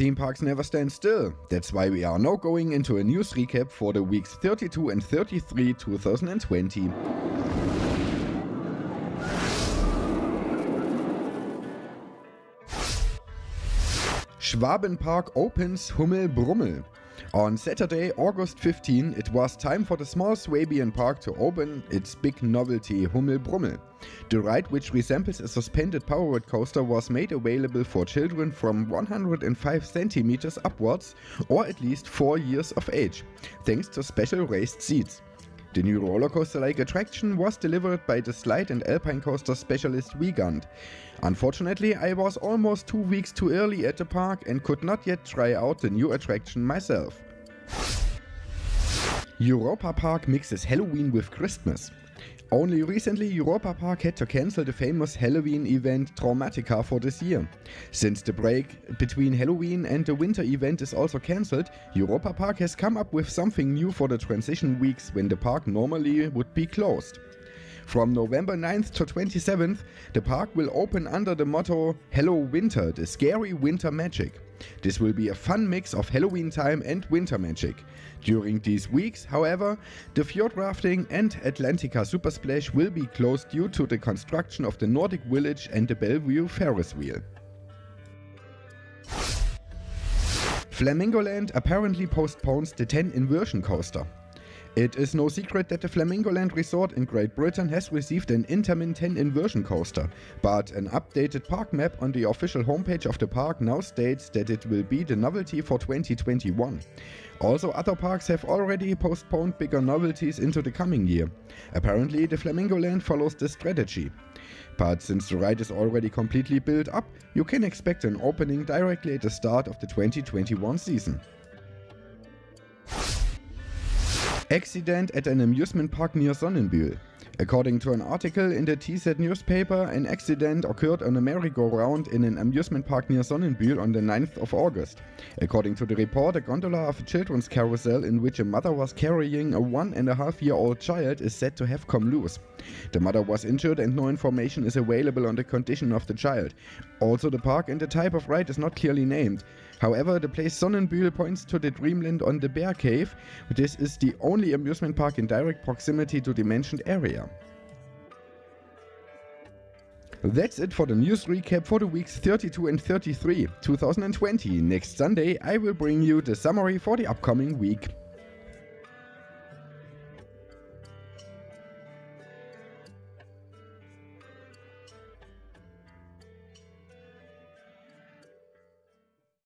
Theme parks never stand still. That's why we are now going into a news recap for the weeks 32 and 33, 2020. Schwaben Park opens Hummel Brummel. On Saturday, August 15, it was time for the small Swabian park to open its big novelty, Hummel Brummel. The ride, which resembles a suspended powered coaster, was made available for children from 105 centimeters upwards, or at least 4 years of age, thanks to special raised seats. The new rollercoaster-like attraction was delivered by the slide and alpine coaster specialist Wiegand. Unfortunately, I was almost 2 weeks too early at the park and could not yet try out the new attraction myself. Europa Park mixes Halloween with Christmas. Only recently, Europa Park had to cancel the famous Halloween event Traumatica for this year. Since the break between Halloween and the winter event is also cancelled, Europa Park has come up with something new for the transition weeks when the park normally would be closed. From November 9th to 27th, the park will open under the motto Hello Winter, the scary winter magic. This will be a fun mix of Halloween time and winter magic. During these weeks, however, the Fjord Rafting and Atlantica Supersplash will be closed due to the construction of the Nordic Village and the Bellevue Ferris Wheel. Flamingoland apparently postpones the 10 inversion coaster. It is no secret that the Flamingoland Resort in Great Britain has received an Intamin 10 inversion coaster, but an updated park map on the official homepage of the park now states that it will be the novelty for 2021. Also, other parks have already postponed bigger novelties into the coming year. Apparently, the Flamingoland follows this strategy. But since the ride is already completely built up, you can expect an opening directly at the start of the 2021 season. Accident at an amusement park near Sonnenbühl. According to an article in the TZ newspaper, an accident occurred on a merry-go-round in an amusement park near Sonnenbühl on the 9th of August. According to the report, a gondola of a children's carousel in which a mother was carrying a 1.5-year-old child is said to have come loose. The mother was injured and no information is available on the condition of the child. Also, the park and the type of ride is not clearly named. However, the place Sonnenbühl points to the Dreamland on the Bear Cave. This is the only amusement park in direct proximity to the mentioned area. That's it for the news recap for the weeks 32 and 33, 2020. Next Sunday, I will bring you the summary for the upcoming week.